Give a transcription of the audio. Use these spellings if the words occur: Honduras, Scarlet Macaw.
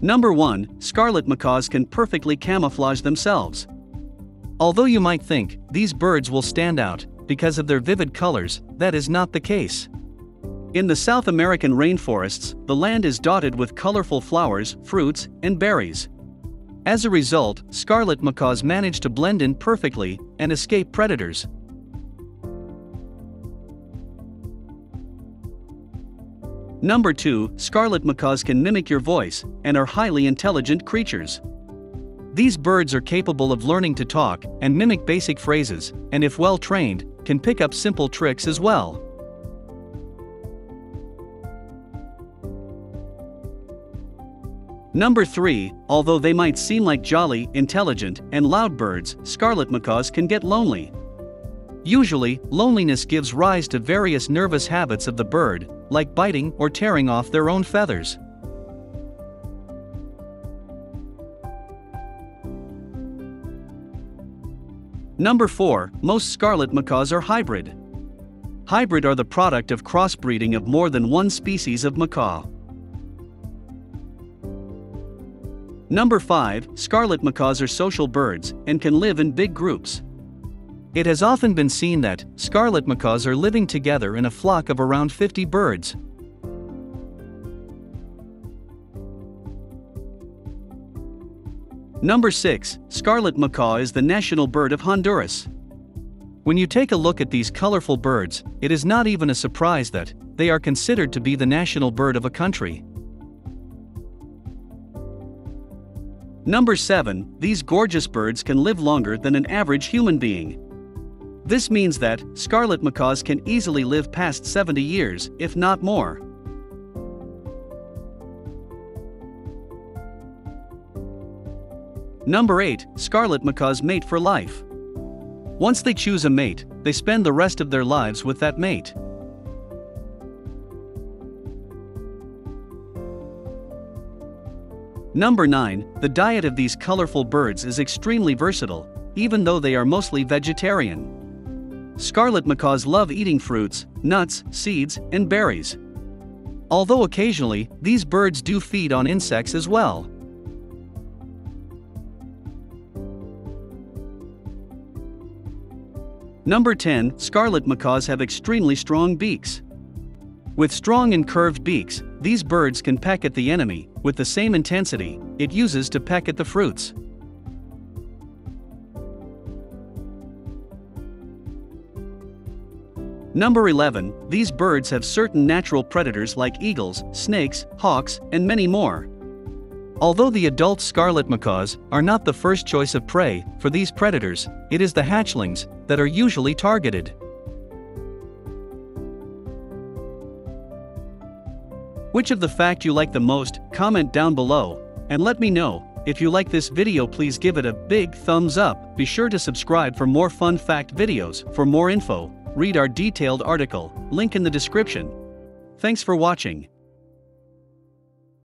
Number 1. Scarlet macaws can perfectly camouflage themselves. Although you might think these birds will stand out because of their vivid colors, that is not the case. In the South American rainforests, the land is dotted with colorful flowers, fruits, and berries. As a result, scarlet macaws manage to blend in perfectly and escape predators. Number 2. Scarlet macaws can mimic your voice and are highly intelligent creatures. These birds are capable of learning to talk and mimic basic phrases, and if well trained, can pick up simple tricks as well. Number 3. Although they might seem like jolly, intelligent, and loud birds, scarlet macaws can get lonely. Usually, loneliness gives rise to various nervous habits of the bird, like biting or tearing off their own feathers. Number 4. Most scarlet macaws are hybrid. Hybrid are the product of crossbreeding of more than one species of macaw. Number 5. Scarlet macaws are social birds and can live in big groups. It has often been seen that scarlet macaws are living together in a flock of around 50 birds. Number 6. Scarlet macaw is the national bird of Honduras. When you take a look at these colorful birds, it is not even a surprise that they are considered to be the national bird of a country. Number 7. These gorgeous birds can live longer than an average human being. This means that scarlet macaws can easily live past 70 years, if not more. Number 8. Scarlet macaws mate for life. Once they choose a mate, they spend the rest of their lives with that mate. Number 9. The diet of these colorful birds is extremely versatile, even though they are mostly vegetarian. Scarlet macaws love eating fruits, nuts, seeds, and berries. Although occasionally, these birds do feed on insects as well. Number 10. Scarlet macaws have extremely strong beaks. With strong and curved beaks, these birds can peck at the enemy with the same intensity it uses to peck at the fruits. Number 11. These birds have certain natural predators like eagles, snakes, hawks, and many more. Although the adult scarlet macaws are not the first choice of prey for these predators, it is the hatchlings that are usually targeted. Which of the fact you like the most? Comment down below and let me know. If you like this video, please give it a big thumbs up. Be sure to subscribe for more fun fact videos. For more info, read our detailed article, link in the description. Thanks for watching.